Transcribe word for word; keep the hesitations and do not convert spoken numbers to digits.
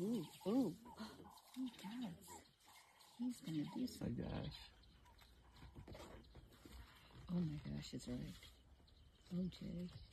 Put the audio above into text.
Ooh, ooh. He does. He's gonna do something. Oh my gosh. Oh my gosh, it's right. Oh, Jay.